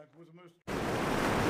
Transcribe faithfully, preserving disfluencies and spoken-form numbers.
It was the most...